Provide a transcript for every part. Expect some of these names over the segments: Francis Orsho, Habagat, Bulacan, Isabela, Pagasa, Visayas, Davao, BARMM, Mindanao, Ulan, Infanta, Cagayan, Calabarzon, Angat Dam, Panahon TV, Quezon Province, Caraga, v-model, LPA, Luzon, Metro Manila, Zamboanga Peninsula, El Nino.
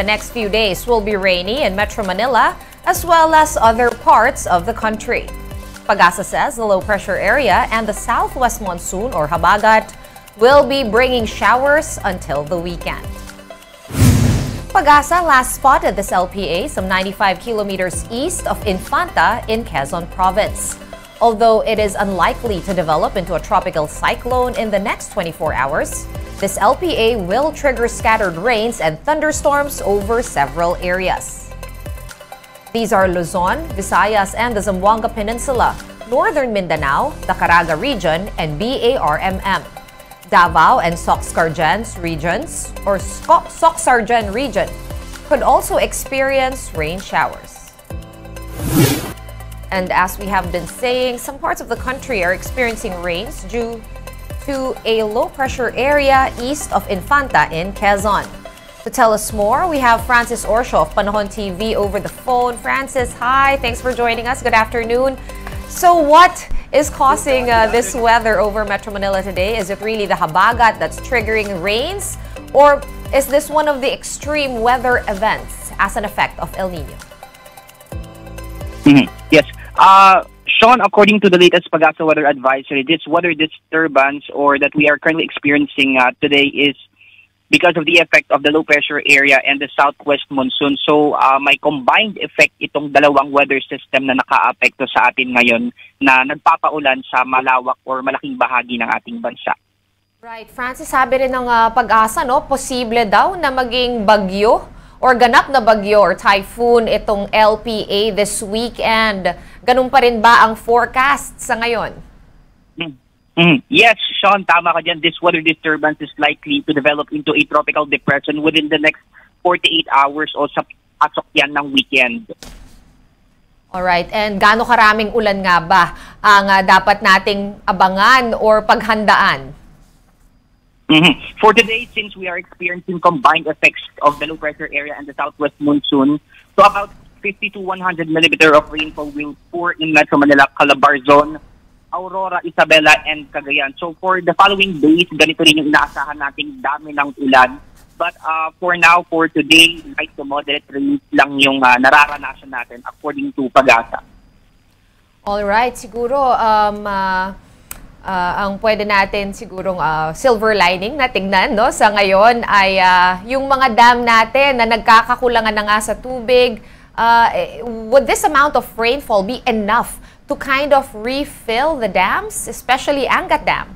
The next few days will be rainy in Metro Manila as well as other parts of the country. Pagasa says the low pressure area and the southwest monsoon or Habagat will be bringing showers until the weekend. Pagasa last spotted this LPA some 95 kilometers east of Infanta in Quezon Province. Although it is unlikely to develop into a tropical cyclone in the next 24 hours, this LPA will trigger scattered rains and thunderstorms over several areas. These are Luzon, Visayas, and the Zamboanga Peninsula, northern Mindanao, the Caraga region, and BARMM. Davao and Soccsksargen region could also experience rain showers. And as we have been saying, some parts of the country are experiencing rains due to a low-pressure area east of Infanta in Quezon. To tell us more, we have Francis Orsho of Panahon TV over the phone. Francis, hi. Thanks for joining us. Good afternoon. So what is causing this weather over Metro Manila today? Is it really the Habagat that's triggering rains? Or is this one of the extreme weather events as an effect of El Nino? Yes. Sean, according to the latest Pagasa weather advisory, this weather disturbance or that we are currently experiencing today is because of the effect of the low pressure area and the southwest monsoon. So may combined effect itong dalawang weather system na nakaapekto sa atin ngayon na nagpapaulan sa malawak or malaking bahagi ng ating bansa. Right. Francis, sabi rin ng Pag-asa, no? Posible daw na maging bagyo or ganap na bagyo or typhoon itong LPA this weekend. Ganun pa rin ba ang forecast sa ngayon? Yes, Sean, tama ka dyan. This weather disturbance is likely to develop into a tropical depression within the next 48 hours o sa pasok yan ng weekend. Alright, and gaano karaming ulan nga ba ang dapat nating abangan or paghandaan? For today, since we are experiencing combined effects of the low-pressure area and the southwest monsoon, so about 50 to 100 millimeter of rainfall will pour in Metro Manila, Calabarzon, Aurora, Isabela, and Cagayan. So for the following days, ganito rin yung inaasahan nating dami ng ulan. But for now, for today, light to moderate rain lang yung nararanasan natin according to Pagasa. Alright, siguro ang pwede natin sigurong silver lining na tingnan, no, sa ngayon ay yung mga dam natin na nagkakakulangan na nga sa tubig. Would this amount of rainfall be enough to kind of refill the dams, especially Angat Dam?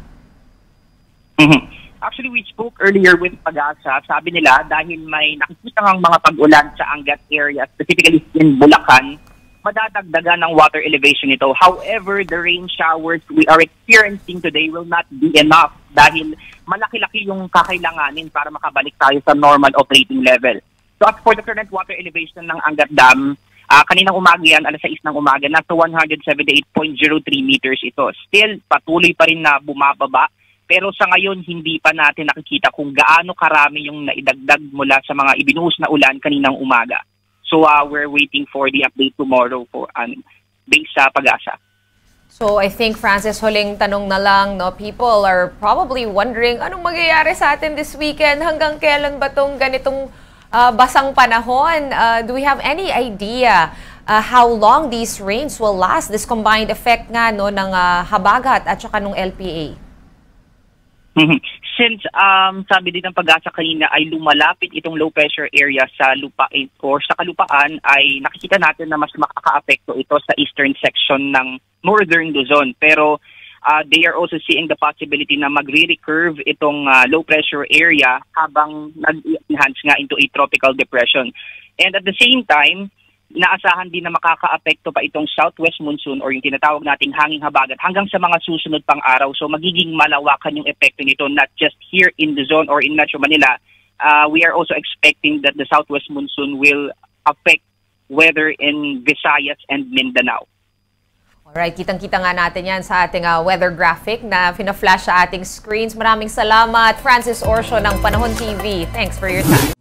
Actually, we spoke earlier with Pagasa. Sabi nila dahil may nakikita ng mga pag-ulan sa Angat area, specifically in Bulacan, madadagdagan ng water elevation ito. However, the rain showers we are experiencing today will not be enough dahil malaki-laki yung kakailanganin para makabalik tayo sa normal operating level. So as for the current water elevation ng Angat Dam, kaninang umaga yan, alas 6 ng umaga, nasa 178.03 meters ito. Still, patuloy pa rin na bumababa. Pero sa ngayon, hindi pa natin nakikita kung gaano karami yung naidagdag mula sa mga ibinuhos na ulan kaninang umaga. So we're waiting for the update tomorrow for based sa Pag-asa. So I think, Francis, huling tanong na lang, no? People are probably wondering, anong magyayari sa atin this weekend? Hanggang kailan ba tong ganitong basang panahon? Do we have any idea how long these rains will last? This combined effect nga, no, ng Habagat at saka ng LPA. Since sabi din ng Pag-asa kanina ay lumalapit itong low pressure area sa lupain or sa kalupaan, ay nakikita natin na mas makakaapekto ito sa eastern section ng northern Luzon. Pero they are also seeing the possibility na magre-recurve itong low pressure area habang nag-enhance nga into a tropical depression. And at the same time, inaasahan din na makakaapekto pa itong southwest monsoon or yung tinatawag nating hanging Habagat hanggang sa mga susunod pang araw. So magiging malawakan yung epekto nito not just here in Luzon or in Metro Manila. We are also expecting that the southwest monsoon will affect weather in Visayas and Mindanao. Alright, kitang-kita nga natin yan sa ating weather graphic na pina-flash sa ating screens. Maraming salamat, Francis Orsho ng Panahon TV. Thanks for your time.